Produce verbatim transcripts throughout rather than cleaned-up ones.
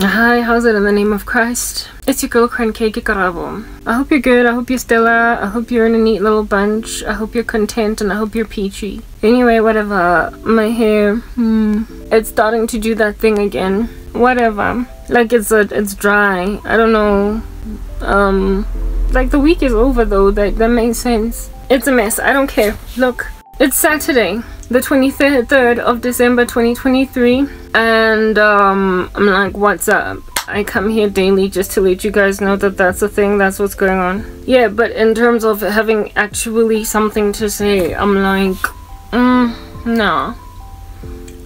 Hi, how's it in the name of Christ? It's your girl Cranberry Kay. I hope you're good, I hope you're Stella, I hope you're in a neat little bunch, I hope you're content, and I hope you're peachy. Anyway, whatever, my hair, hmm, it's starting to do that thing again. Whatever, like it's a, it's dry, I don't know, um, like the week is over though, that, that makes sense. It's a mess, I don't care, look. It's Saturday, the twenty-third of December twenty twenty-three, and um, I'm like, what's up? I come here daily just to let you guys know that that's a thing, that's what's going on. Yeah, but in terms of having actually something to say, I'm like, mm, no.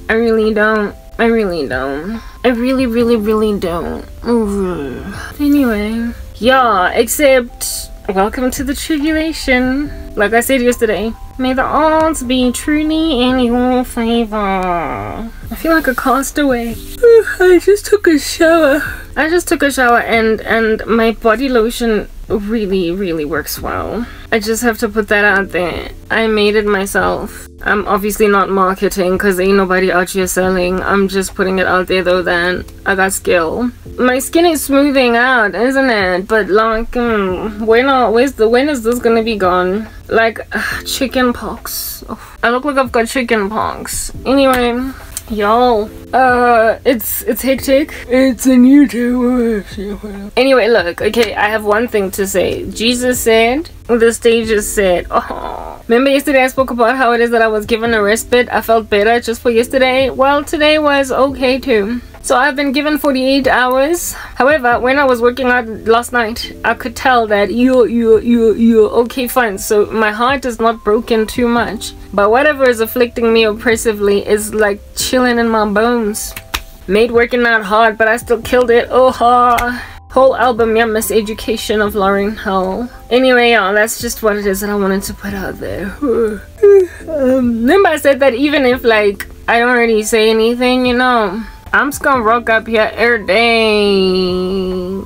I really don't. I really don't. I really, really, really don't. Ooh. Anyway, yeah, except... welcome to the tribulation. Like I said yesterday, may the odds be truly in your favor. I feel like a castaway. I just took a shower. I just took a shower and and my body lotion really really works well. I just have to put that out there. I made it myself. I'm obviously not marketing because ain't nobody out here selling. I'm just putting it out there though that I got skill. My skin is smoothing out, isn't it? But like, mm, when are, where's the, when is this gonna be gone? Like, ugh, chicken pox. Oh, I look like I've got chicken pox. Anyway, y'all, uh, it's it's hectic. It's a new day. Anyway, look, okay, I have one thing to say. Jesus said, the stages said, oh. Remember yesterday I spoke about how it is that I was given a respite. I felt better just for yesterday. Well, today was okay too. So I've been given forty-eight hours. However, when I was working out last night, I could tell that you, you, you, you, okay, fine. So my heart is not broken too much. But whatever is afflicting me oppressively is like chilling in my bones. Made working out hard, but I still killed it. Oh ha. Whole album, yeah, Miseducation of Lauryn Hill. Anyway, yeah, that's just what it is that I wanted to put out there. um, remember I said that even if, like, I don't really say anything, you know, I'm just gonna rock up here every day.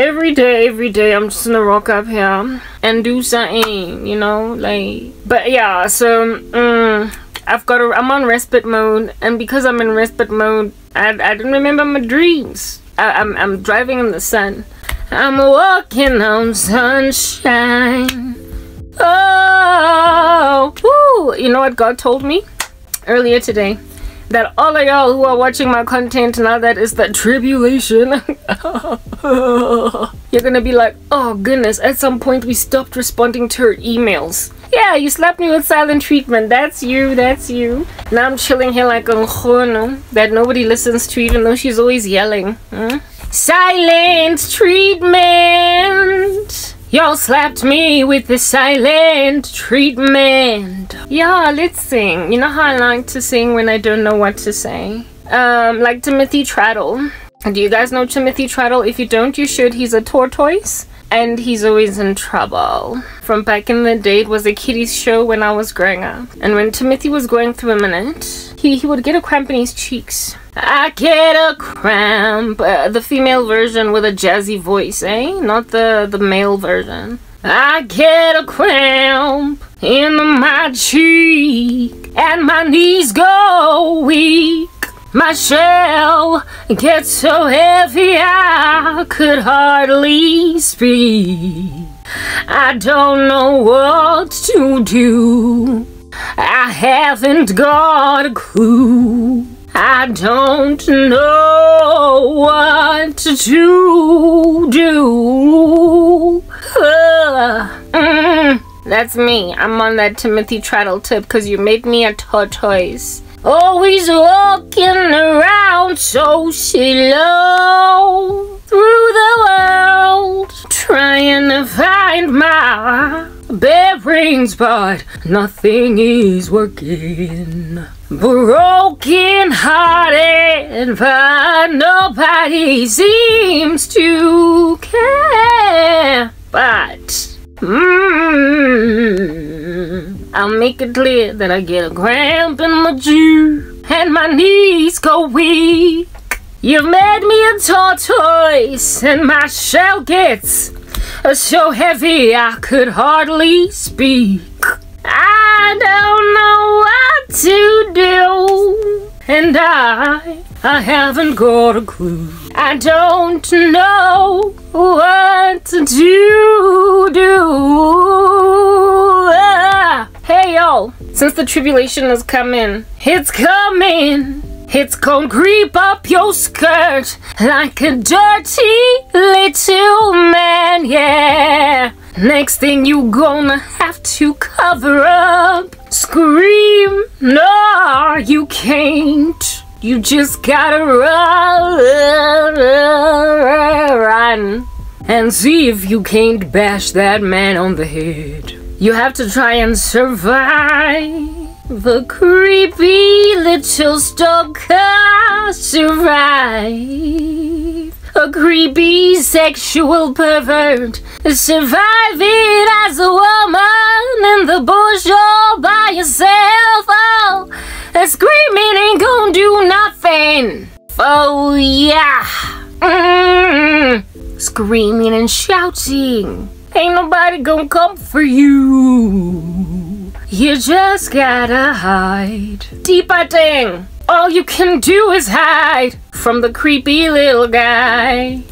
every day, every day, I'm just gonna rock up here and do something, you know, like, but yeah, so, um, I've got, a, I'm on respite mode, and because I'm in respite mode, I, I didn't remember my dreams. I, I'm, I'm driving in the sun. I'm walking on sunshine. Oh, woo. You know what God told me earlier today? That all of y'all who are watching my content now that is the tribulation, you're gonna be like, oh goodness, at some point we stopped responding to her emails. Yeah, you slapped me with silent treatment. That's you, that's you. Now I'm chilling here like a chono that nobody listens to, even though she's always yelling. Huh? Silent treatment! Y'all slapped me with the silent treatment. Yeah, let's sing. You know how I like to sing when I don't know what to say? Um, like Timothy Traddle. Do you guys know Timothy Traddle? If you don't, you should. He's a tortoise. And he's always in trouble. From back in the day, it was a kiddie's show when I was growing up. And when Timothy was going through a minute, he, he would get a cramp in his cheeks. I get a cramp. Uh, the female version with a jazzy voice, eh? Not the, the male version. I get a cramp in my cheek. And my knees go weak. My shell gets so heavy I could hardly speak. I don't know what to do. I haven't got a clue. I don't know what to do. Uh, mm, that's me. I'm on that Timothy Traddle tip because you made me a tortoise. Always walking around so slow through the world, trying to find my bearings, but nothing is working. Broken hearted, but nobody seems to care. But mmm. I'll make it clear that I get a cramp in my cheek and my knees go weak. You've made me a tortoise and my shell gets so heavy I could hardly speak. I don't know what to do and I I haven't got a clue. I don't know what to do. Ah. Hey y'all, since the tribulation is coming, it's coming. It's gonna creep up your skirt like a dirty little man, yeah. Next thing you gonna have to cover up. Scream, no, you can't. You just gotta run, run and see if you can't bash that man on the head. You have to try and survive. The creepy little stalker survived. A creepy sexual pervert surviving as a woman in the bush all by yourself. Oh, screaming ain't gonna do nothing. Oh yeah, mm-hmm. Screaming and shouting, ain't nobody gonna come for you. You just gotta hide. Deep-a-ding! All you can do is hide from the creepy little guy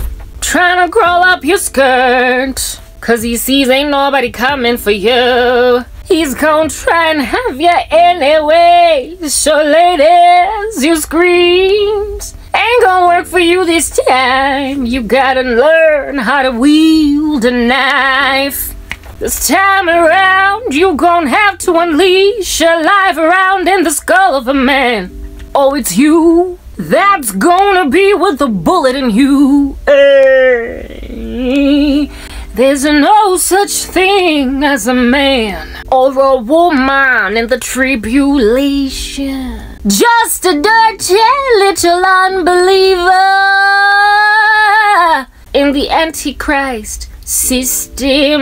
trying to crawl up your skirt, cause he sees ain't nobody coming for you. He's gonna try and have you anyway. So ladies, your screams ain't gonna work for you this time. You gotta learn how to wield a knife. This time around, you gon' have to unleash a life around in the skull of a man. Oh, it's you that's gonna be with a bullet in you. Uh, there's no such thing as a man or a woman in the tribulation. Just a dirty little unbeliever in the Antichrist system.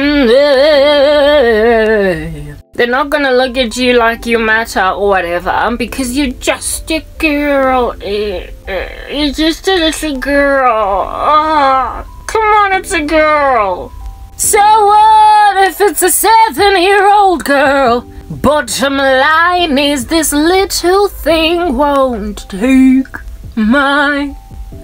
They're not gonna look at you like you matter or whatever, because you're just a girl. You're just a little girl. Oh, come on, it's a girl. So what if it's a seven-year-old girl? Bottom line is this little thing won't take my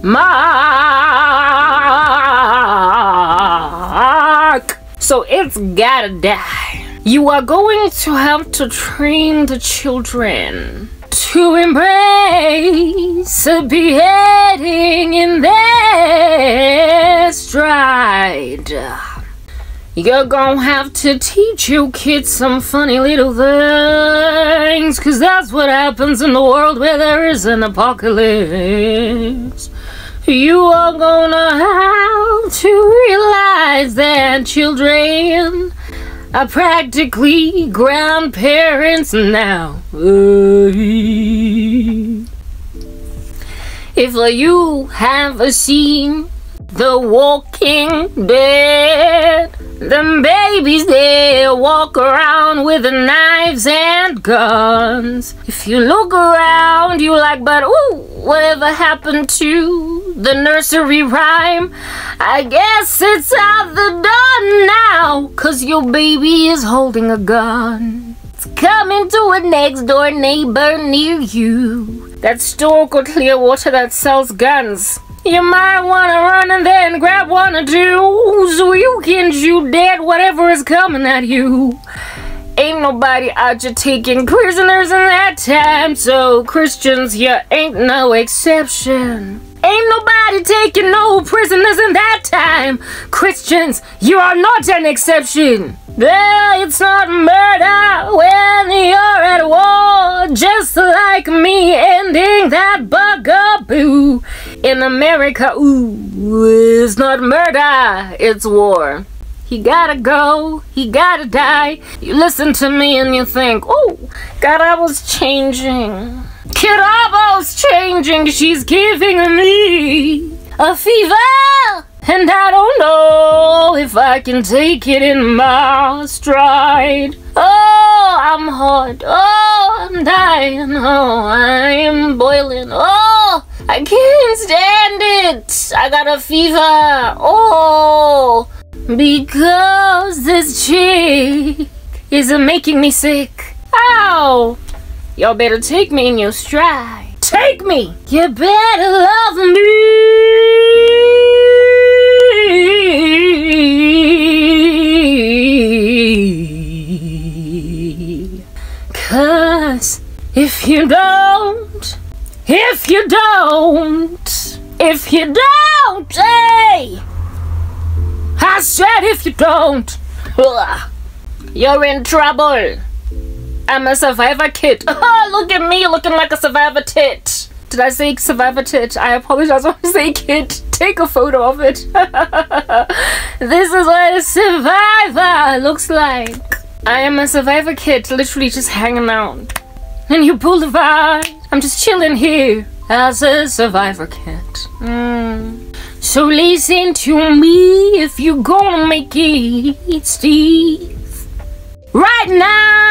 mark. So it's gotta die. You are going to have to train the children to embrace a beheading in their stride. You're gonna have to teach your kids some funny little things, cause that's what happens in the world where there is an apocalypse. You are gonna have to realize that children are practically grandparents now. If you have seen The Walking Dead, them babies, they walk around with the knives and guns. If you look around, you like, but ooh, whatever happened to the nursery rhyme? I guess it's out the door now, cause your baby is holding a gun. It's coming to a next door neighbor near you. That store called Clearwater that sells guns. You might want to run and then grab one or two so you can shoot dead whatever is coming at you. Ain't nobody out you taking prisoners in that time, so Christians, you ain't no exception. Ain't nobody taking no prisoners in that time. Christians, you are not an exception. Well, it's not murder when you're at war, just like me ending that bugaboo. In America, ooh, it's not murder, it's war. He gotta go, he gotta die. You listen to me and you think, oh, God, I was changing. Kid, I was changing, she's giving me a fever. And I don't know if I can take it in my stride. Oh, I'm hot. Oh, I'm dying. Oh, I'm boiling. Oh, I can't stand it. I got a fever. Oh, because this chick is making me sick. Ow. Y'all better take me in your stride. Take me! You better love me. 'Cause if you don't, if you don't, if you don't, hey! I said if you don't, you're in trouble. I'm a survivor kid. Oh, look at me looking like a survivor tit. Did I say survivor tit? I apologize when I say kid. Take a photo of it. This is what a survivor looks like. I am a survivor kid, literally just hanging out. And you boulevard. I'm just chilling here as a survivor kid. Mm. So listen to me if you're gonna make it, Steve. Right now.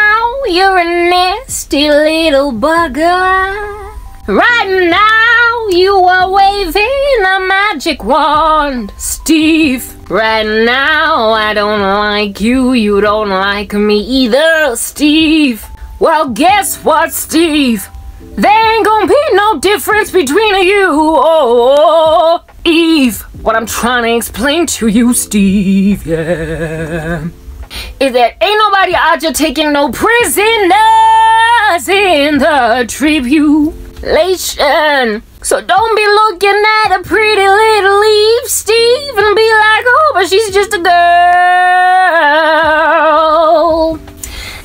You're a nasty little bugger. Right now, you are waving a magic wand, Steve. Right now, I don't like you. You don't like me either, Steve. Well, guess what, Steve? There ain't gonna be no difference between you or Eve. What I'm trying to explain to you, Steve, yeah. Is that ain't nobody out here taking no prisoners in the tribulation. So don't be looking at a pretty little Eve, Steve, and be like, oh, but she's just a girl.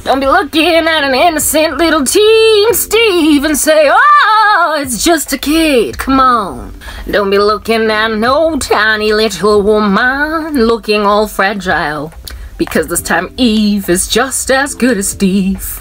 Don't be looking at an innocent little teen, Steve, and say, oh, it's just a kid, come on. Don't be looking at no tiny little woman looking all fragile. Because this time Eve is just as good as Steve.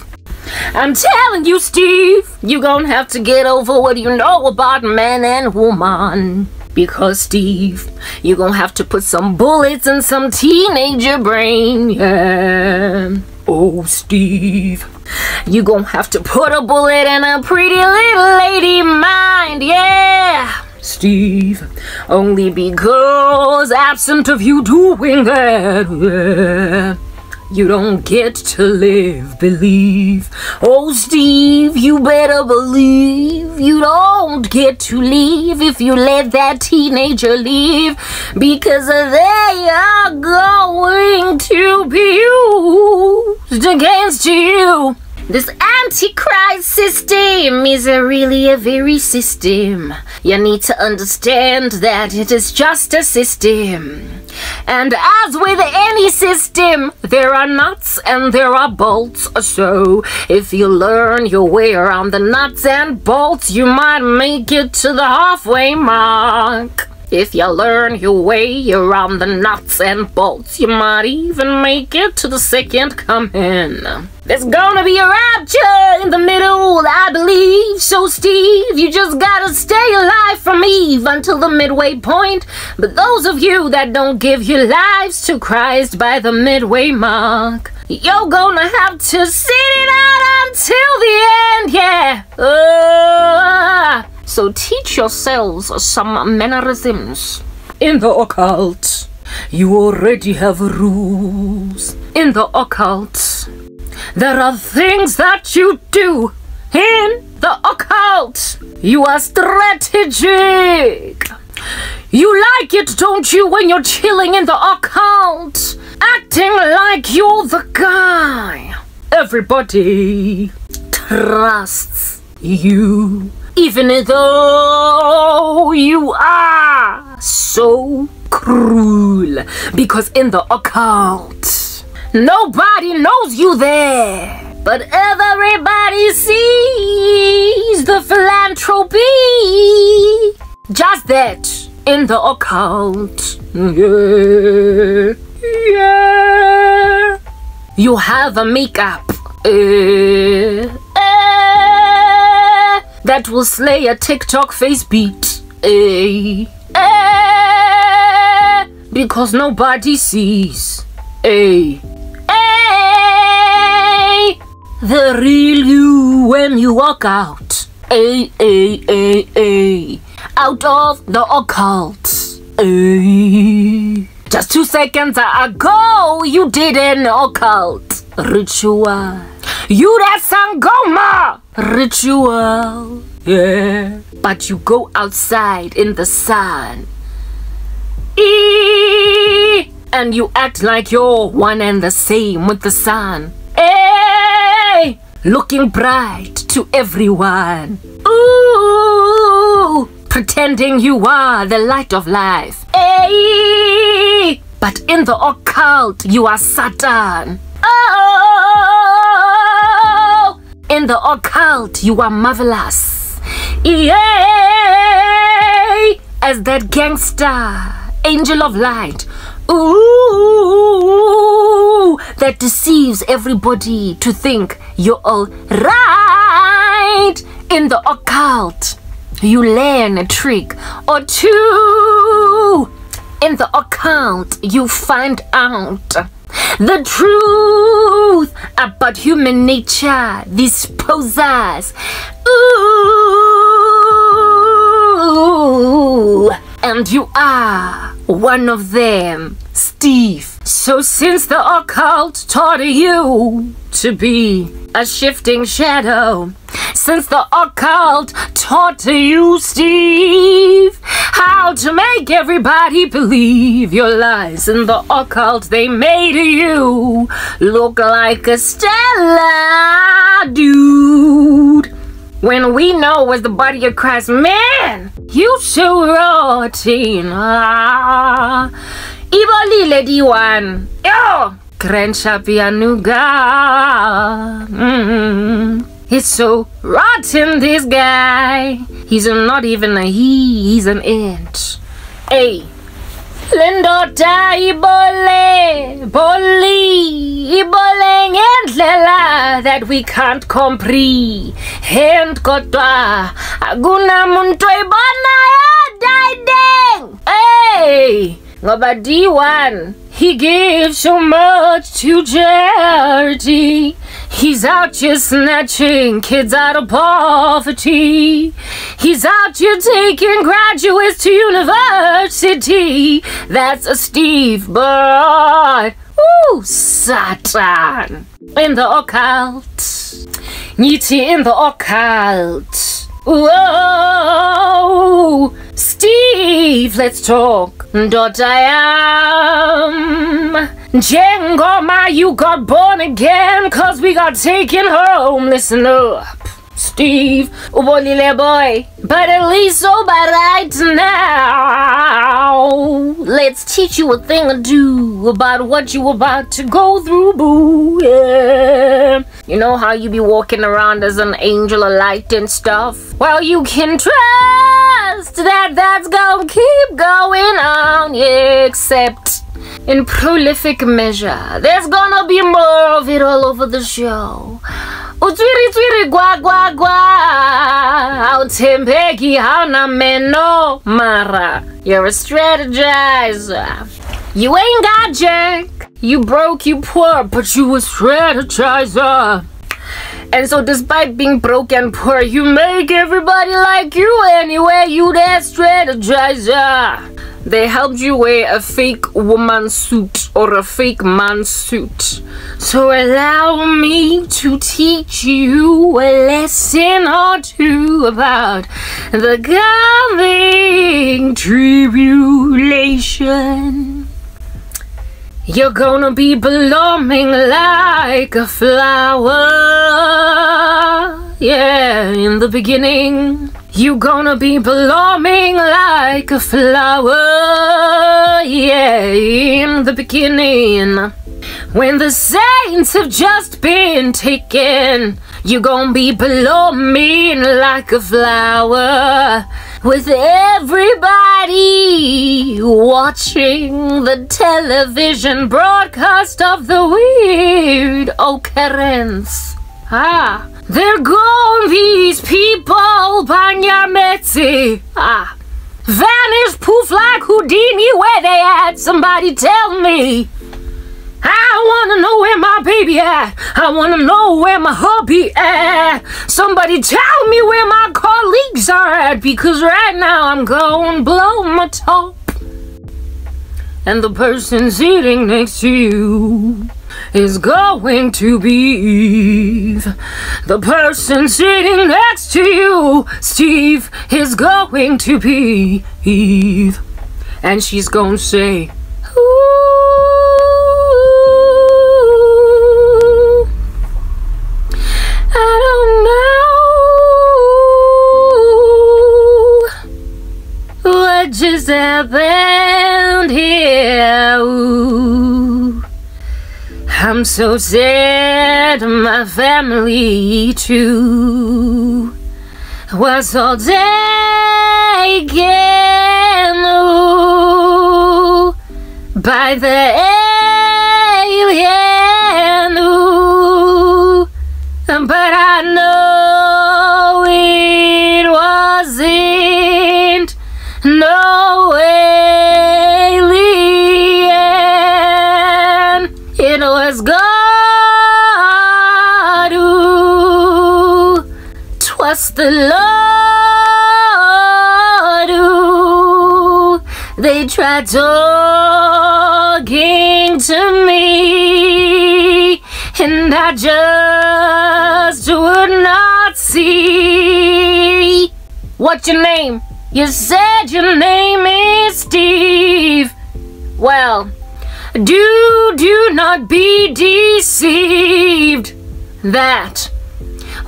I'm telling you, Steve, you're gonna have to get over what you know about man and woman. Because, Steve, you're gonna have to put some bullets in some teenager brain, yeah. Oh, Steve, you're gonna have to put a bullet in a pretty little lady mind, yeah. Steve, only because absent of you doing that, you don't get to live, believe. Oh, Steve, you better believe you don't get to leave if you let that teenager leave, because they are going to be used against you. This Antichrist system is a really a very system. You need to understand that it is just a system. And as with any system, there are nuts and there are bolts. So if you learn your way around the nuts and bolts, you might make it to the halfway mark. If you learn your way around the nuts and bolts, you might even make it to the second coming. There's gonna be a rapture in the middle, I believe. So, Steve, you just gotta stay alive from Eve until the midway point. But those of you that don't give your lives to Christ by the midway mark, you're gonna have to sit it out until the end, yeah. Uh, So teach yourselves some mannerisms. In the occult, you already have rules. In the occult, there are things that you do. In the occult, you are strategic. You like it, don't you, when you're chilling in the occult? Acting like you're the guy. Everybody trusts you. Even though you are so cruel, because in the occult, nobody knows you there, but everybody sees the philanthropy. Just that, in the occult, yeah, yeah. You have a makeup. Uh, That will slay a TikTok face beat. Eh, eh, because nobody sees. Eh, eh, the real you when you walk out. Eh, eh, eh, eh, out of the occult. Eh. Just two seconds ago, you did an occult ritual. You that Sangoma ritual. Yeah. But you go outside in the sun. Eee! And you act like you're one and the same with the sun. Hey! Looking bright to everyone. Ooh! Pretending you are the light of life. Hey! But in the occult, you are Satan. Oh! In the occult, you are marvelous. Yay! As that gangster, angel of light. Ooh, that deceives everybody to think you're all right. In the occult, you learn a trick or two. In the occult, you find out the truth about human nature, these posers. Ooh, and you are one of them, Steve. So since the occult taught you to be a shifting shadow, since the occult taught you, Steve, how to make everybody believe your lies, in the occult they made you look like a stellar dude. When we know was the body of Christ, man, you so rotten. Ah, Evil Lady One. Yo, Crenshapianuga. He's so rotten, this guy. He's not even a he, he's an it. Hey, Lindo Ibole, Boli, Ibole, and Lela that we can't comprehend. Hand Kotwa, Aguna Muntoibana, Diding. Hey, Ngoba D one, he gives so much to charity. He's out here snatching kids out of poverty. He's out here taking graduates to university. That's a Steve Bird. Ooh, Satan. In the occult. Niti in the occult. Whoa. Steve, let's talk. Dot I am. Jengoma, you got born again, cause we got taken home. Listen up, Steve, ubolile boy. But at least over right now, let's teach you a thing or two about what you about to go through, boo. Yeah. You know how you be walking around as an angel of light and stuff? Well, you can trust that that's gonna keep going on, yeah, except in prolific measure. There's gonna be more of it all over the show. Utwiri twiri gwa gwa gwa. Autembeki hauna meno mara. You're a strategizer. You ain't got jack. You broke, you poor, but you a strategizer. And so despite being broke and poor, you make everybody like you anyway. You that strategizer. They helped you wear a fake woman's suit or a fake man's suit. So allow me to teach you a lesson or two about the coming tribulation. You're gonna be blooming like a flower. Yeah, in the beginning. You gonna be blooming like a flower, yeah, in the beginning. When the saints have just been taken, you gonna be blooming like a flower. With everybody watching the television broadcast of the weird occurrence. Ah, they're gone, these people, Banyametsi. Ah, vanished poof like Houdini, where they at? Somebody tell me. I wanna know where my baby at. I wanna know where my hubby at. Somebody tell me where my colleagues are at, because right now I'm gonna blow my top. and the person sitting next to you is going to Steve. The person sitting next to you, Steve, is going to Steve. And she's gonna say, ooh, I don't know what just happened here. Ooh, I'm so sad, my family too was all taken ooh, by the alien. Ooh, but I know it wasn't no alien. It was God. Ooh, 'twas the Lord. Ooh, they tried talking to me, and I just would not see. What's your name? You said your name is Steve. Well, do, do not be deceived. That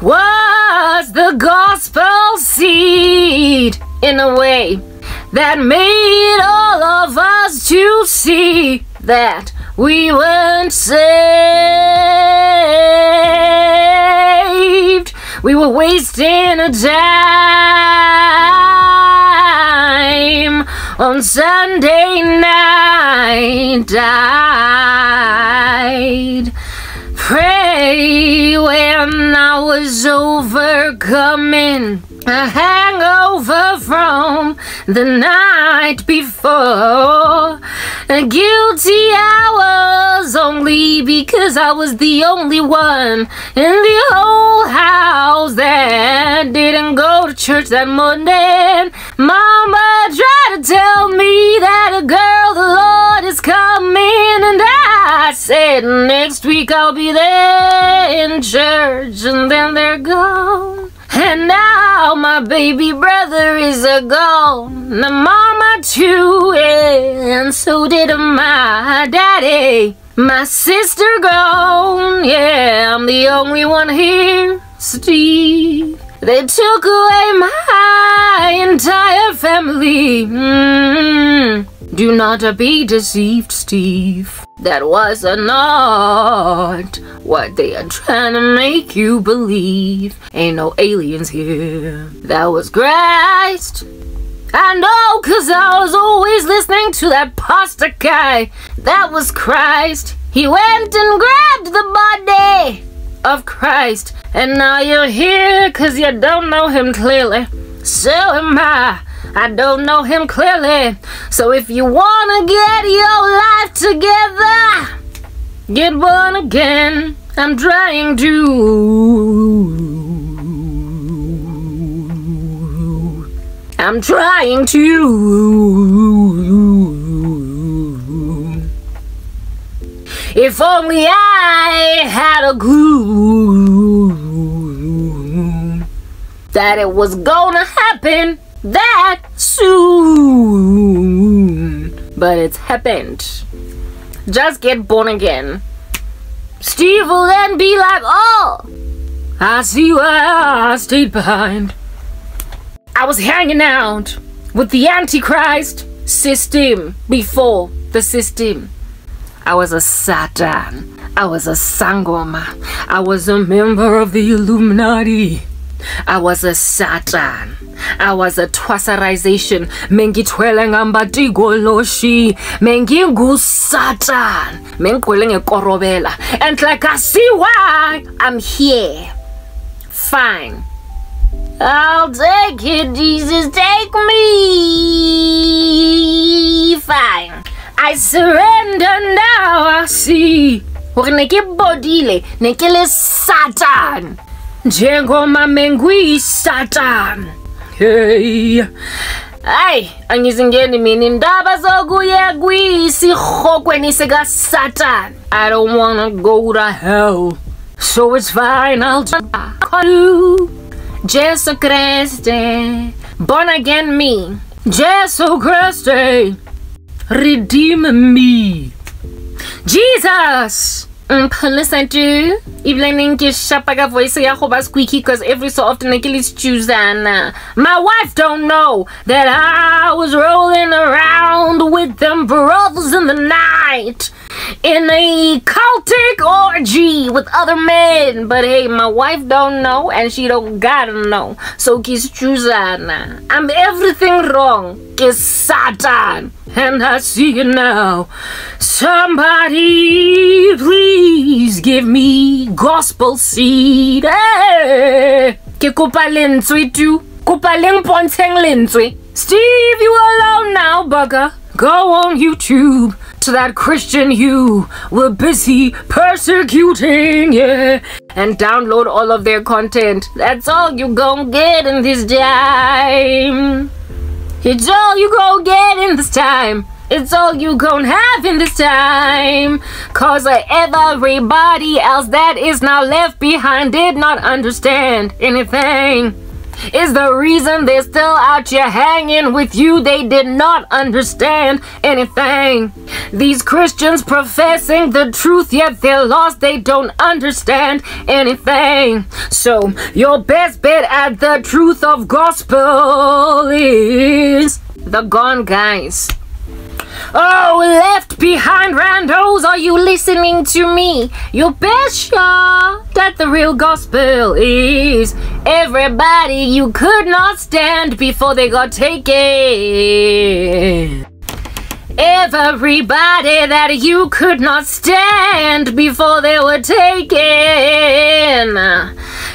was the gospel seed, in a way, that made all of us to see that we weren't saved. We were wasting a time on Sunday night. Died. Pray when I was overcoming a hangover from the night before. Guilty hours only because I was the only one in the whole house that didn't go to church that morning. Mama tried to tell me that a girl, the Lord is coming, and I said next week I'll be there in church, and then they're gone. And now my baby brother is a gone, and mama too, and so did my daddy. My sister gone, yeah, I'm the only one here, Steve. They took away my entire family. Mm-hmm. Do not be deceived, Steve. That was not what they are trying to make you believe. Ain't no aliens here. That was Christ. I know, 'cause I was always listening to that pastor guy. That was Christ. He went and grabbed the body of Christ, and now you're here 'cause you don't know him clearly. So am I. I don't know him clearly. So if you wanna get your life together, get born again. I'm trying to. I'm trying to. If only I had a clue that it was gonna happen that soon, but it's happened. Just get born again. Steve will then be like, oh, I see why I stayed behind. I was hanging out with the Antichrist system before the system. I was a Satan. I was a Sangoma. I was a member of the Illuminati. I was a Satan. I was a twasarization. Mengi twelengamba digoloshi. Mengi gu Satan. Mengi korobela. And like I see why I'm here. Fine. I'll take it, Jesus. Take me. Fine. I surrender now, I see. We're gonna get bodile, nekele Satan. Jengo mamengi Satan. Hey, Ay, angizingeni mina indaba zokuya kwisihokweni sika Satan. I don't wanna go to hell, so it's fine, I'll just call you. Jesus Christ, born again me. Jesus Christ, redeem me. Jesus! Listen to Evelyn Kishapaga voice ya hoba squeaky cause every so often I kill his choose and my wife don't know that I was rolling around with them brothers in the night in a cultic orgy with other men, but hey, my wife don't know and she don't gotta know, so kiss choose and I'm everything wrong, kiss Satan, and I see it now. Somebody please please give me gospel seed. Hey! Ke kopa lentswe tu. Kopa leng ponteng lentswe. Steve, you alone now, bugger. Go on YouTube to that Christian you were busy persecuting, yeah, and download all of their content. That's all you gon' get in this time. It's all you gon' get in this time. It's all you gon' have in this time. Cause everybody else that is now left behind did not understand anything. Is the reason they're still out here hanging with you. They did not understand anything. These Christians professing the truth, yet they're lost. They don't understand anything. So your best bet at the truth of gospel is the gone guys. Oh, left behind randos, are you listening to me? Your best shot that the real gospel is everybody you could not stand before they got taken. Everybody that you could not stand before they were taken.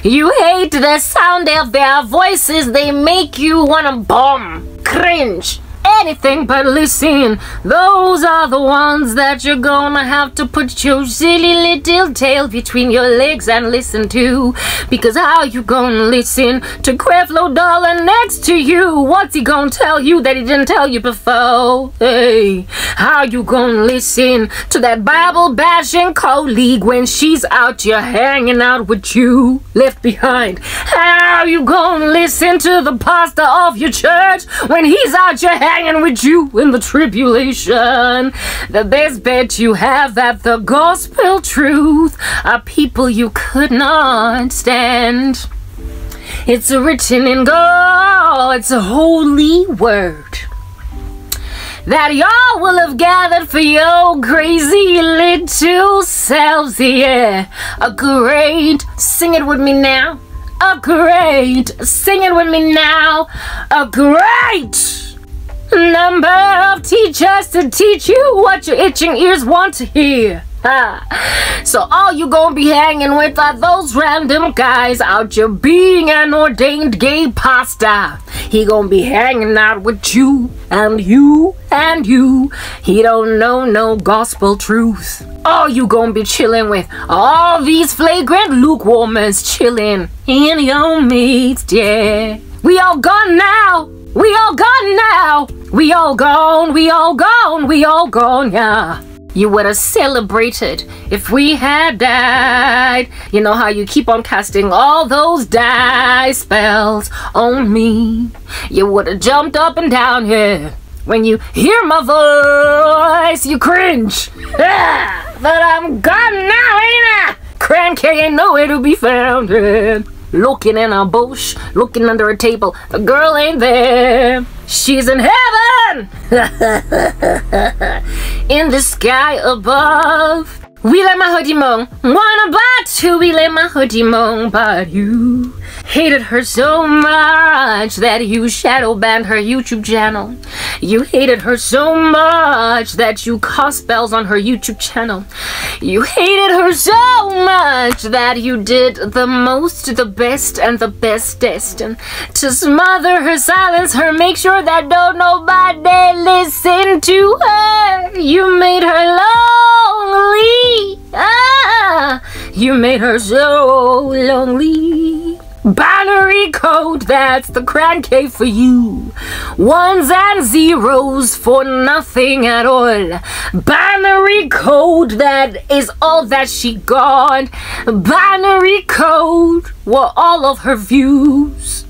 You hate the sound of their voices, they make you wanna bomb, cringe. Anything but listen, those are the ones that you're gonna have to put your silly little tail between your legs and listen to. Because how you gonna listen to Creflo Dollar next to you? What's he gonna tell you that he didn't tell you before? Hey, how you gonna listen to that Bible bashing colleague when she's out here hanging out with you left behind? How you gonna listen to the pastor of your church when he's out here hanging and with you in the tribulation? The best bet you have that the gospel truth are people you could not stand. It's written in God's holy word that y'all will have gathered for your crazy little selves, yeah. A great, sing it with me now. A great, sing it with me now. A great number of teachers to teach you what your itching ears want to hear. Ha. So all you gonna be hanging with are those random guys out your being an ordained gay pastor. He gonna be hanging out with you and you and you. He don't know no gospel truth. All you gonna be chilling with all these flagrant lukewarmers chilling in your midst, yeah. We all gone now. We all gone now. We all gone, we all gone, we all gone, yeah. You would have celebrated if we had died. You know how you keep on casting all those die spells on me. You would have jumped up and down here. Yeah. When you hear my voice, you cringe. Yeah. But I'm gone now, ain't I? Cranberry Kay ain't nowhere to be found. Yeah. Looking in a bush, looking under a table. The girl ain't there. She's in heaven. In the sky above. We let my hoodie mong. Wanna buy two, we let my hoodie mong. But you hated her so much that you shadow banned her YouTube channel. You hated her so much that you cast spells on her YouTube channel. You hated her so much that you did the most, the best, and the bestest to smother her, silence her, make sure that don't nobody listen to her. You made her lonely. Ah, you made her so lonely. Binary code, that's the Cranberry Kay for you. Ones and zeros for nothing at all. Binary code, that is all that she got. Binary code were all of her views.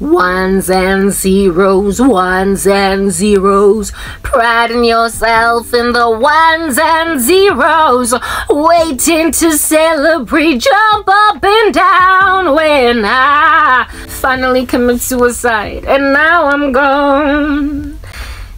Ones and zeros, ones and zeros. Pride in yourself in the ones and zeros. Waiting to celebrate, jump up and down when I finally commit suicide and now I'm gone.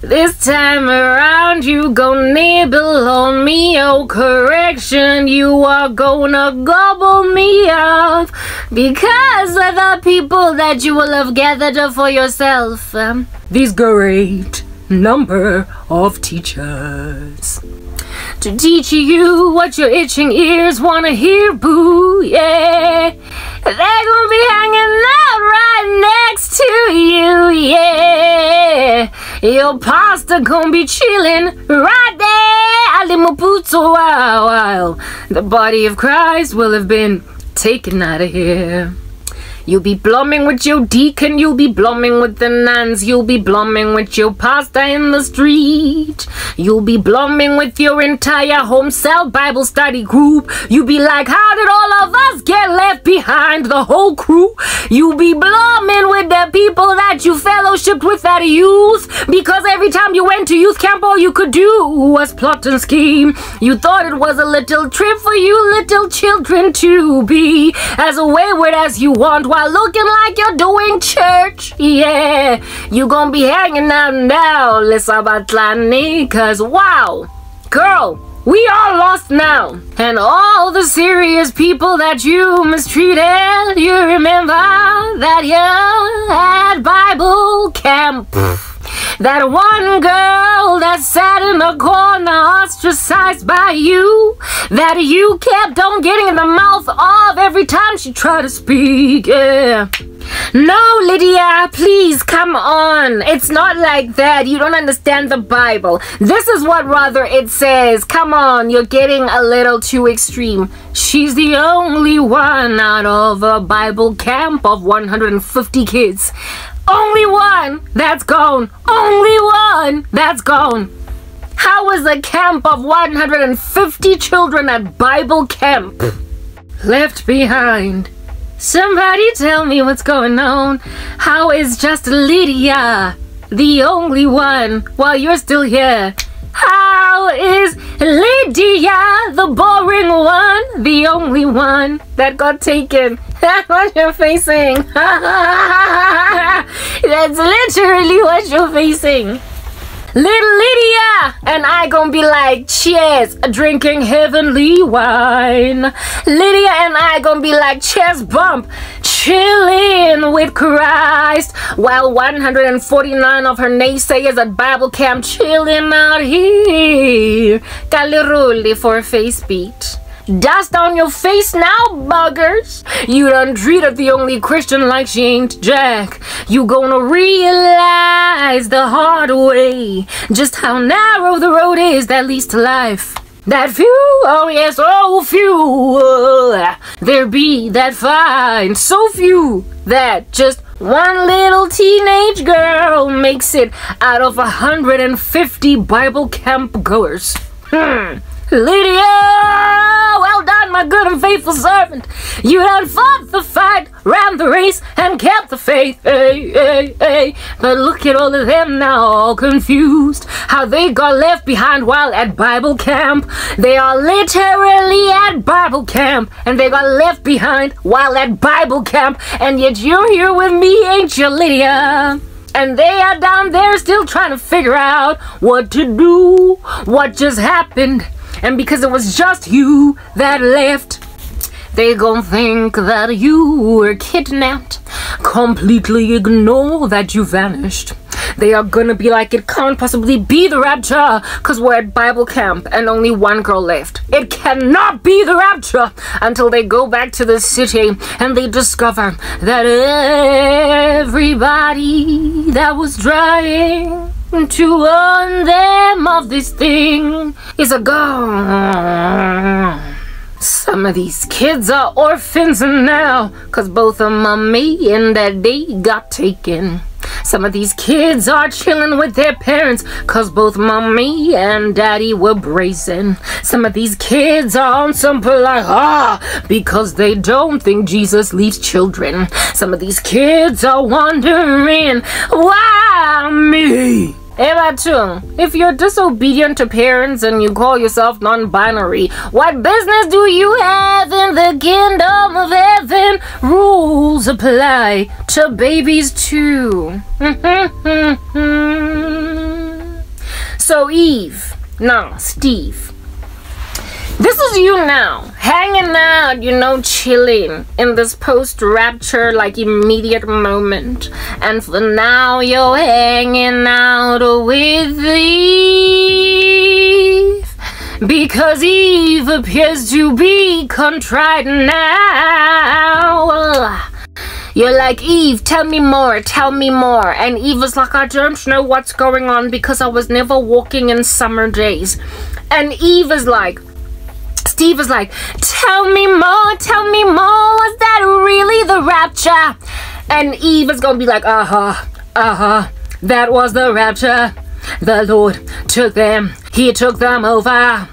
This time around you gon' nibble on me, oh correction, you are gonna gobble me up because of the people that you will have gathered up for yourself. Um, these great number of teachers to teach you what your itching ears wanna hear, boo, yeah. They're gonna be hanging out right next to you, yeah. Your pastor gonna be chilling right there. Alimoputso, wow, wow. The body of Christ will have been taken out of here. You'll be blooming with your deacon, you'll be blooming with the nuns, you'll be blooming with your pastor in the street. You'll be blooming with your entire home cell Bible study group. You'll be like, how did all of us get left behind, the whole crew? You'll be blooming with the people that you fellowshipped with at youth, because every time you went to youth camp, all you could do was plot and scheme. You thought it was a little trip for you little children to be as wayward as you want, while looking like you're doing church, yeah. You gonna be hanging out now, Lesabatlani, cause wow, girl, we are lost now. And all the serious people that you mistreated, you remember that you had Bible camp. That one girl that sat in the corner ostracized by you, that you kept on getting in the mouth of every time she tried to speak, yeah. No, Lydia, please, come on. It's not like that. You don't understand the Bible. This is what rather it says. Come on, you're getting a little too extreme. She's the only one out of a Bible camp of one hundred fifty kids. Only one that's gone. Only one that's gone. How was a camp of one hundred fifty children at Bible camp left behind? Somebody tell me what's going on. How is just Lydia the only one while you're still here? How is Lydia, the boring one, the only one that got taken? That's what you're facing. That's literally what you're facing. Little Lydia and I gonna be like, cheers, drinking heavenly wine. Lydia and I gonna be like, chest bump, chilling with Christ, while one hundred forty-nine of her naysayers at Bible camp chilling out here. Kaliruli for a face beat. Dust on your face now, buggers. You done treated the only Christian like she ain't Jack. You gonna realize the hard way just how narrow the road is that leads to life. That few, oh yes, oh few, there be that find so few that just one little teenage girl makes it out of one hundred fifty Bible camp goers. Hmm. Lydia! Well done, my good and faithful servant. You done fought the fight, ran the race, and kept the faith. Hey, hey, hey. But look at all of them now, all confused, how they got left behind while at Bible camp. They are literally at Bible camp, and they got left behind while at Bible camp. And yet you're here with me, ain't you, Lydia? And they are down there still trying to figure out what to do, what just happened. And because it was just you that left, they gon' think that you were kidnapped. Completely ignore that you vanished. They are gonna be like, it can't possibly be the rapture, cause we're at Bible camp and only one girl left. It cannot be the rapture, until they go back to the city and they discover that everybody that was trying to warn them of this thing is a gone. Some of these kids are orphans now, cause both of mommy and daddy got taken. Some of these kids are chilling with their parents, cause both mommy and daddy were brazen. Some of these kids are on some like ah, because they don't think Jesus leaves children. Some of these kids are wondering, why me? If you're disobedient to parents and you call yourself non-binary, what business do you have in the kingdom of heaven? Rules apply to babies too. So Eve, no, Steve, this is you now, hanging out, you know, chilling in this post-rapture, like, immediate moment. And for now, you're hanging out with Eve, because Eve appears to be contrite now. You're like, Eve, tell me more, tell me more. And Eve was like, I don't know what's going on, because I was never walking in summer days. And Eve is like, Steve is like, tell me more, tell me more, was that really the rapture? And Eve is gonna be like, uh-huh, uh-huh, that was the rapture. The Lord took them, he took them over.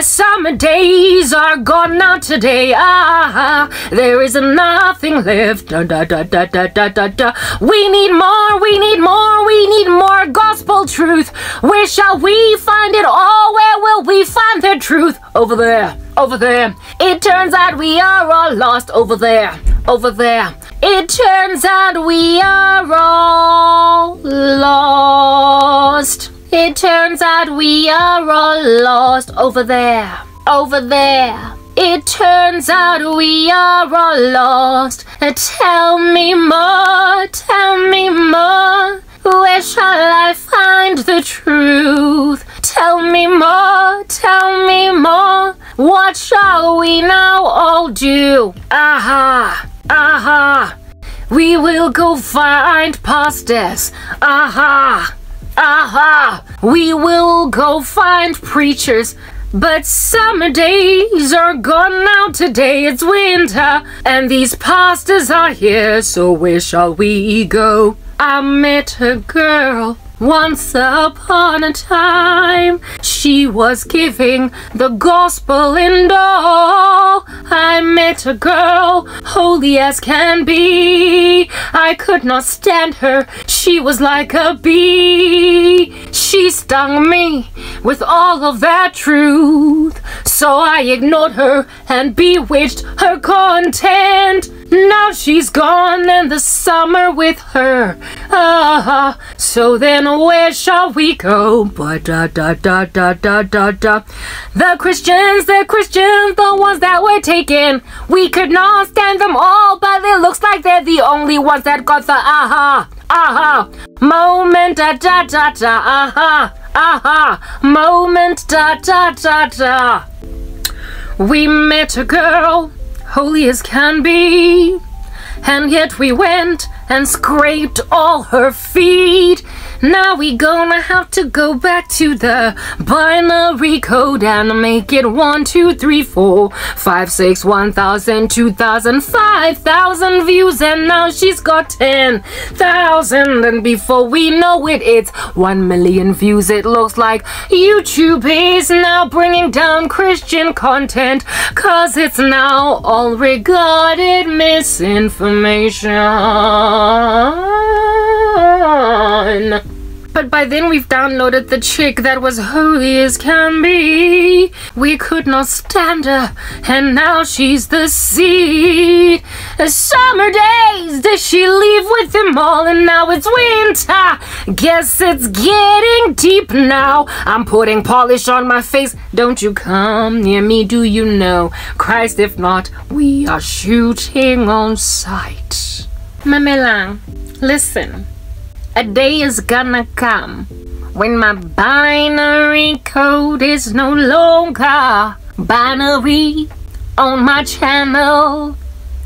Summer days are gone now today, ah, there is nothing left, da, da, da, da, da, da, da. We need more, we need more, we need more gospel truth. Where shall we find it all? Where will we find the truth? Over there, over there. It turns out we are all lost. Over there, over there. It turns out we are all lost. It turns out we are all lost. Over there, over there. It turns out we are all lost. Tell me more, tell me more. Where shall I find the truth? Tell me more, tell me more. What shall we now all do? Aha, aha. We will go find pastors. Aha. Aha! We will go find preachers, but summer days are gone now today. It's winter, and these pastors are here, so where shall we go? I met a girl once upon a time. She was giving the gospel and all. I met a girl, holy as can be. I could not stand her, she was like a bee. She stung me with all of that truth, so I ignored her and bewitched her content. Now she's gone and the summer with her. Ah, uh, so then where shall we go? But da da da da da da da. The Christians, the Christians, the ones that were taken. We could not stand them all, but it looks like they're the only ones that got the aha, aha moment. Da da da da. Aha, aha moment. Da da da da. We met a girl, holy as can be, and yet we went and scraped all her feet. Now we gonna have to go back to the binary code and make it one, two, three, four, five, six, one thousand, two thousand, five thousand views, and now she's got ten thousand, and before we know it, it's one million views. It looks like YouTube is now bringing down Christian content, cause it's now all regarded misinformation. But by then we've downloaded the chick that was holy as can be. We could not stand her, and now she's the seed. Summer days, did she leave with them all? And now it's winter, guess it's getting deep now. I'm putting polish on my face. Don't you come near me, do you know Christ? If not, we are shooting on sight. Mamela, listen. A day is gonna come when my binary code is no longer binary on my channel.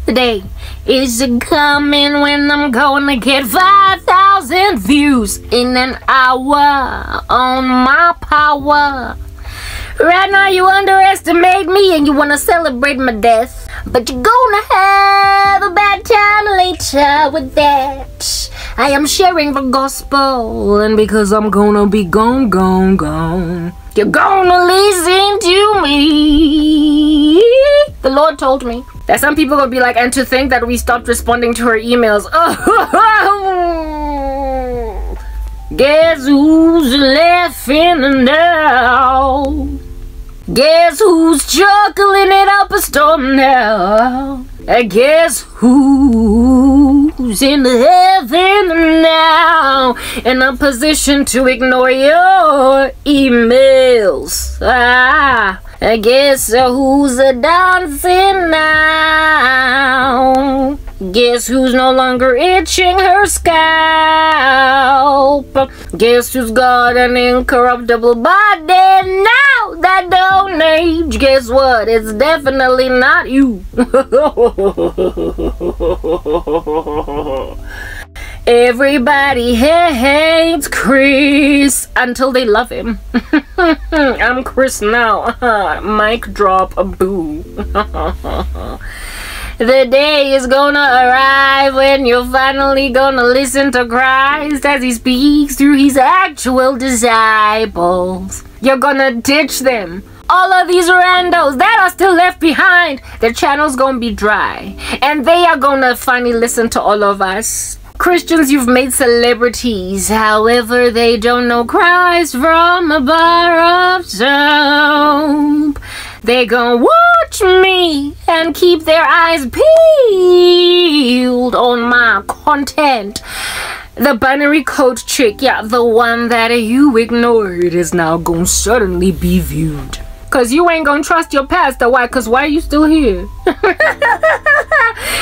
The day is coming when I'm gonna get five thousand views in an hour on my power. Right now you underestimate me and you want to celebrate my death. But you're gonna have a bad time later with that. I am sharing the gospel, and because I'm gonna be gone, gone, gone, you're gonna listen to me. The Lord told me that some people will be like, and to think that we stopped responding to her emails. Oh, guess who's laughing now? Guess who's chuckling it up a storm now? I guess who's in heaven now? In a position to ignore your emails. Ah, I guess who's dancing now? Guess who's no longer itching her scalp? Guess who's got an incorruptible body now that don't age? Guess what? It's definitely not you. Everybody hates Chris until they love him. I'm Chris now. Mic drop, a boo. The day is gonna arrive when you're finally gonna listen to Christ as he speaks through his actual disciples. You're gonna ditch them. All of these randos that are still left behind, their channel's gonna be dry. And they are gonna finally listen to all of us. Christians you've made celebrities, however they don't know Christ from a bar of soap. They gon' watch me and keep their eyes peeled on my content. The binary code chick, yeah, the one that you ignored, is now gon' suddenly be viewed. Cause you ain't gonna trust your pastor. Why? Cause why are you still here?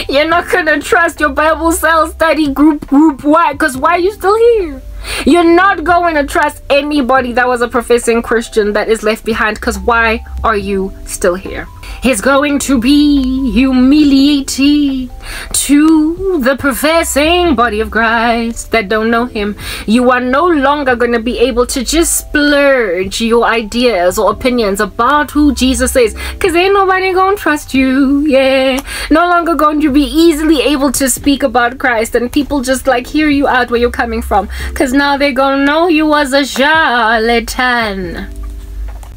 You're not gonna trust your Bible cell study group group. Why? Cause why are you still here? You're not going to trust anybody that was a professing Christian that is left behind. Cause why are you still here? He's going to be humiliated to the professing body of Christ that don't know him. You are no longer going to be able to just splurge your ideas or opinions about who Jesus is, because ain't nobody going to trust you. Yeah, no longer going to be easily able to speak about Christ, and people just like hear you out where you're coming from, because now they're going to know you was a charlatan.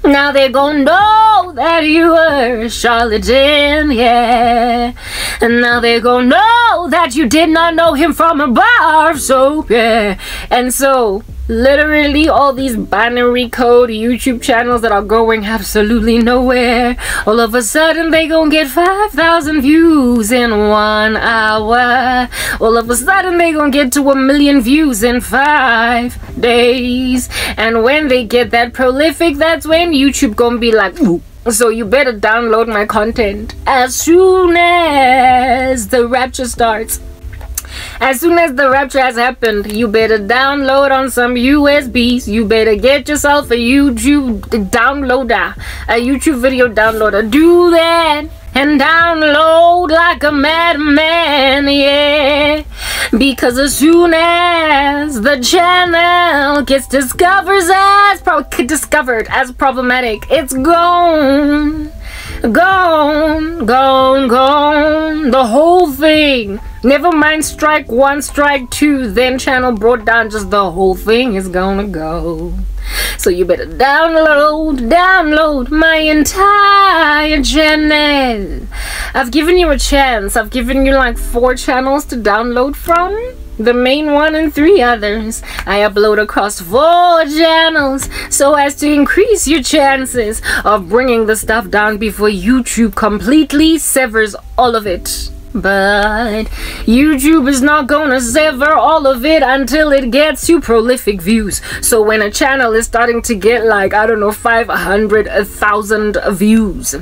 Now they're gonna know that you were a charlatan, yeah. And now they're gonna know that you did not know him from a bar of soap, yeah. And so, literally, all these binary code YouTube channels that are going absolutely nowhere, all of a sudden they gonna get five thousand views in one hour. All of a sudden they gonna get to a million views in five days. And when they get that prolific, that's when YouTube gonna be like, ooh. So you better download my content as soon as the rapture starts. As soon as the rapture has happened, you better download on some U S Bs. You better get yourself a YouTube downloader, a YouTube video downloader. Do that and download like a madman, yeah. Because as soon as the channel gets discovers as pro discovered as problematic, it's gone. Gone, gone, gone, the whole thing. Never mind strike one, strike two, then channel brought down, just the whole thing is gonna go. So you better download, download my entire channel. I've given you a chance. I've given you like four channels to download from. The main one and three others. I upload across four channels so as to increase your chances of bringing the stuff down before YouTube completely severs all of it. But YouTube is not gonna sever all of it until it gets you prolific views. So when a channel is starting to get like, I don't know, five hundred thousand views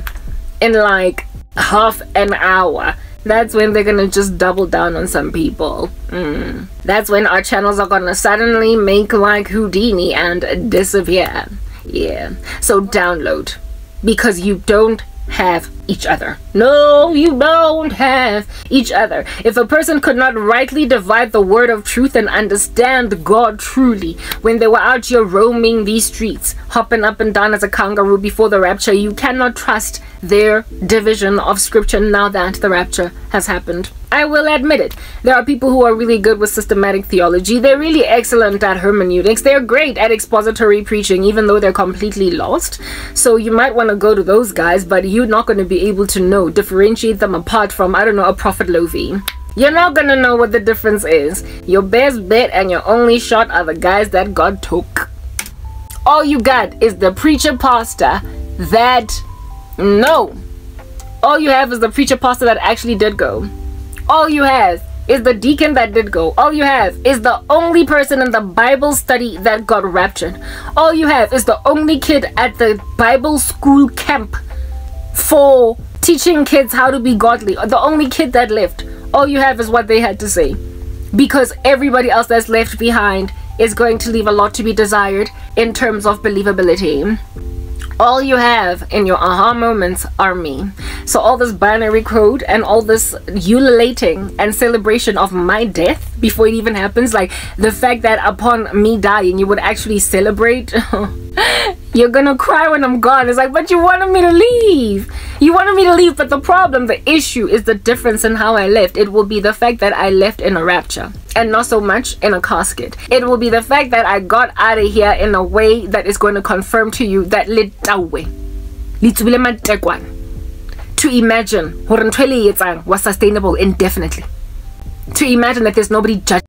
in like half an hour, that's when they're gonna just double down on some people. Mm. That's when our channels are gonna suddenly make like Houdini and disappear. Yeah, so download, because you don't have each other. No, you don't have each other. If a person could not rightly divide the word of truth and understand God truly, when they were out here roaming these streets, hopping up and down as a kangaroo before the rapture, you cannot trust their division of scripture now that the rapture has happened. I will admit it. There are people who are really good with systematic theology. They're really excellent at hermeneutics. They're great at expository preaching, even though they're completely lost. So you might want to go to those guys, but you're not going to be able to know, differentiate them apart from, I don't know, a Prophet Lofi. You're not going to know what the difference is. Your best bet and your only shot are the guys that God took. All you got is the preacher pastor that... No. All you have is the preacher pastor that actually did go. All you have is the deacon that did go. All you have is the only person in the Bible study that got raptured. All you have is the only kid at the Bible school camp for teaching kids how to be godly. The only kid that left. All you have is what they had to say. Because everybody else that's left behind is going to leave a lot to be desired in terms of believability. All you have in your aha moments are me. So all this binary code and all this ululating and celebration of my death before it even happens, like the fact that upon me dying you would actually celebrate, you're gonna cry when I'm gone. It's like, but you wanted me to leave. You wanted me to leave, but the problem, the issue is the difference in how I left. It will be the fact that I left in a rapture and not so much in a casket. It will be the fact that I got out of here in a way that is going to confirm to you that to imagine was sustainable indefinitely. To imagine that there's nobody judging.